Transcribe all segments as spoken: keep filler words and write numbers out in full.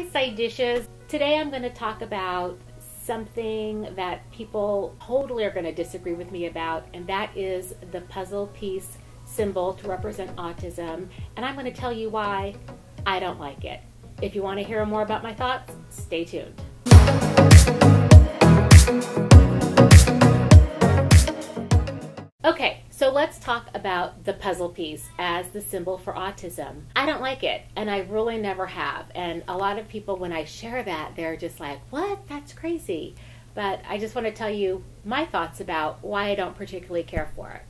my side dishes. Today I'm going to talk about something that people totally are going to disagree with me about, and that is the puzzle piece symbol to represent autism, and I'm going to tell you why I don't like it. If you want to hear more about my thoughts, stay tuned. Okay, so let's talk about the puzzle piece as the symbol for autism. I don't like it, and I really never have, and a lot of people, when I share that, they're just like, what? That's crazy. But I just want to tell you my thoughts about why I don't particularly care for it.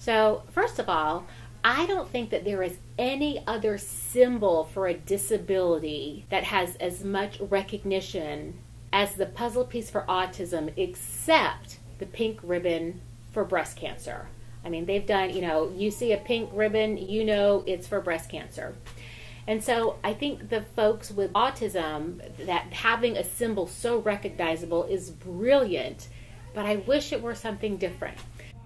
So first of all, I don't think that there is any other symbol for a disability that has as much recognition as the puzzle piece for autism, except the pink ribbon for breast cancer. I mean, they've done, you know, you see a pink ribbon, you know it's for breast cancer. And so I think the folks with autism, that having a symbol so recognizable is brilliant, but I wish it were something different.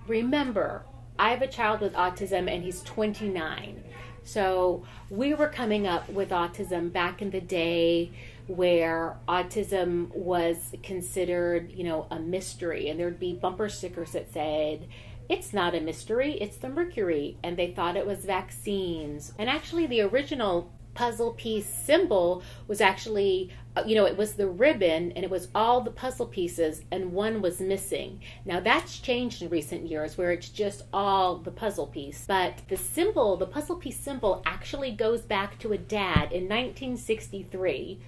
Remember, I have a child with autism and he's twenty-nine. So we were coming up with autism back in the day where autism was considered, you know, a mystery, and there'd be bumper stickers that said, it's not a mystery, it's the mercury, and they thought it was vaccines. And actually the original puzzle piece symbol was actually, you know, it was the ribbon, and it was all the puzzle pieces and one was missing. Now that's changed in recent years where it's just all the puzzle piece, but the symbol, the puzzle piece symbol, actually goes back to a dad in nineteen sixty-three.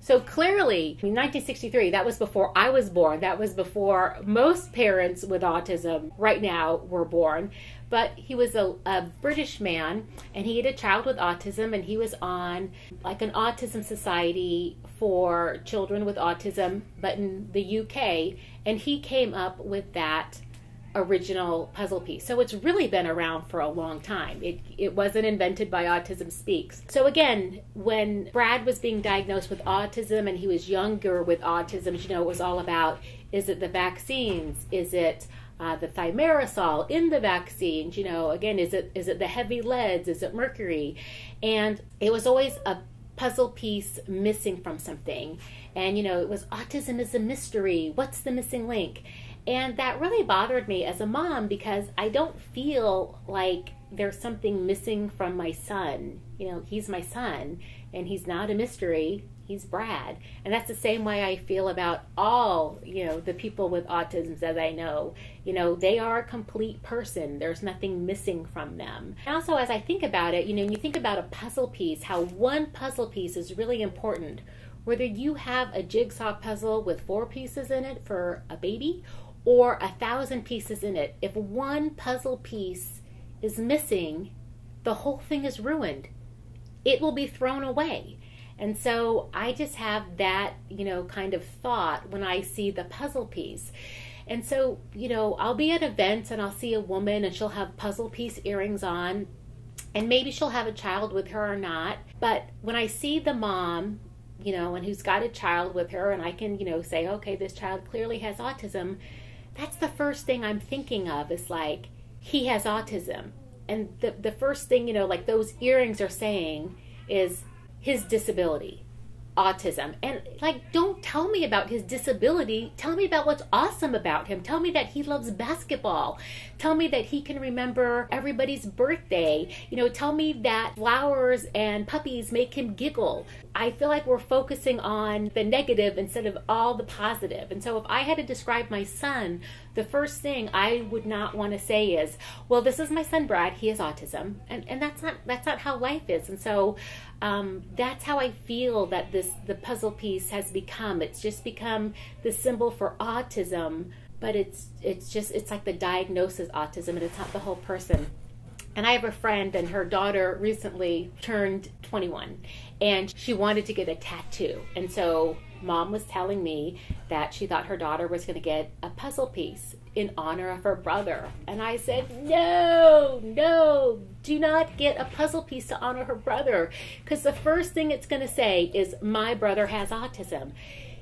So clearly, in nineteen sixty-three, that was before I was born, that was before most parents with autism right now were born, but he was a, a British man, and he had a child with autism, and he was on like an autism society for children with autism, but in the U K, and he came up with that original puzzle piece. So it's really been around for a long time. It, it wasn't invented by Autism Speaks. So again, when Brad was being diagnosed with autism and he was younger with autism, you know, it was all about, is it the vaccines? Is it uh, the thimerosal in the vaccines? You know, again, is it is it the heavy leads? Is it mercury? And it was always a puzzle piece missing from something. And, you know, it was autism is a mystery. What's the missing link? And that really bothered me as a mom, because I don't feel like there's something missing from my son. You know, he's my son, and he's not a mystery, he's Brad. And that's the same way I feel about all, you know, the people with autism that I know. You know, they are a complete person. There's nothing missing from them. And also, as I think about it, you know, when you think about a puzzle piece, how one puzzle piece is really important. Whether you have a jigsaw puzzle with four pieces in it for a baby, or a thousand pieces in it, if one puzzle piece is missing, the whole thing is ruined. It will be thrown away. And so I just have that, you know, kind of thought when I see the puzzle piece. And so, you know, I'll be at events and I'll see a woman and she'll have puzzle piece earrings on, and maybe she'll have a child with her or not. But when I see the mom, you know, and who's got a child with her, and I can, you know, say, okay, this child clearly has autism, that's the first thing I'm thinking of, is like, he has autism. And the, the first thing, you know, like those earrings are saying is his disability, autism. And like, don't tell me about his disability. Tell me about what's awesome about him. Tell me that he loves basketball. Tell me that he can remember everybody's birthday. You know, tell me that flowers and puppies make him giggle. I feel like we're focusing on the negative instead of all the positive. And so if I had to describe my son, the first thing I would not want to say is, well, this is my son, Brad, he has autism. And, and that's not, that's not how life is. And so um, that's how I feel that this, the puzzle piece has become. It's just become the symbol for autism, but it's, it's just, it's like the diagnosis autism, and it's not the whole person. And I have a friend, and her daughter recently turned twenty-one, and she wanted to get a tattoo. And so mom was telling me that she thought her daughter was going to get a puzzle piece in honor of her brother. And I said, no, no, do not get a puzzle piece to honor her brother, because the first thing it's going to say is, my brother has autism.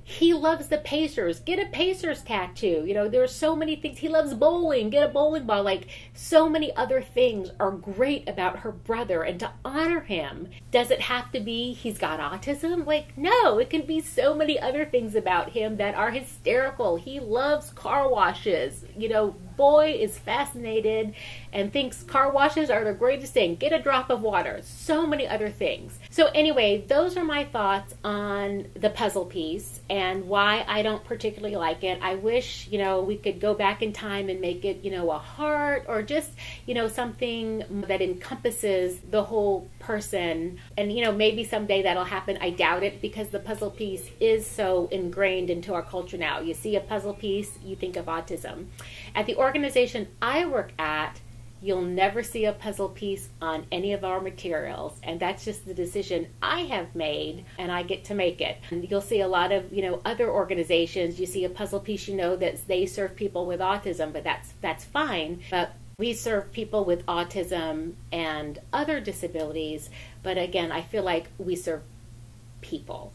He loves the Pacers. Get a Pacers tattoo. You know, there are so many things. He loves bowling. Get a bowling ball. Like, so many other things are great about her brother, and to honor him. Does it have to be he's got autism? Like, no, it can be so many other things about him that are hysterical. He loves car washes. You know, boy is fascinated and thinks car washes are the greatest thing. Get a drop of water. So many other things. So anyway, those are my thoughts on the puzzle piece and why I don't particularly like it. I wish, you know, we could go back in time and make it, you know, a heart or just, you know, something that encompasses the whole person. And, you know, maybe someday that'll happen. I doubt it, because the puzzle piece is so ingrained into our culture now. You see a puzzle piece, you think of autism. At the organization I work at, you'll never see a puzzle piece on any of our materials, and that's just the decision I have made, and I get to make it. And you'll see a lot of, you know, other organizations, you see a puzzle piece, you know, that they serve people with autism, but that's that's fine. But we serve people with autism and other disabilities, but again, I feel like we serve people.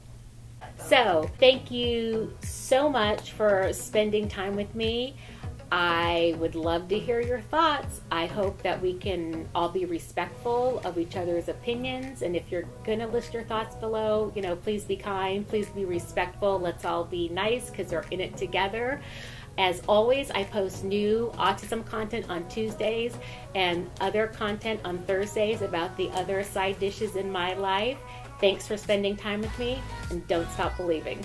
So thank you so much for spending time with me. I would love to hear your thoughts. I hope that we can all be respectful of each other's opinions. And if you're gonna list your thoughts below, you know, please be kind, please be respectful. Let's all be nice, because we're in it together. As always, I post new autism content on Tuesdays and other content on Thursdays about the other side dishes in my life. Thanks for spending time with me, and don't stop believing.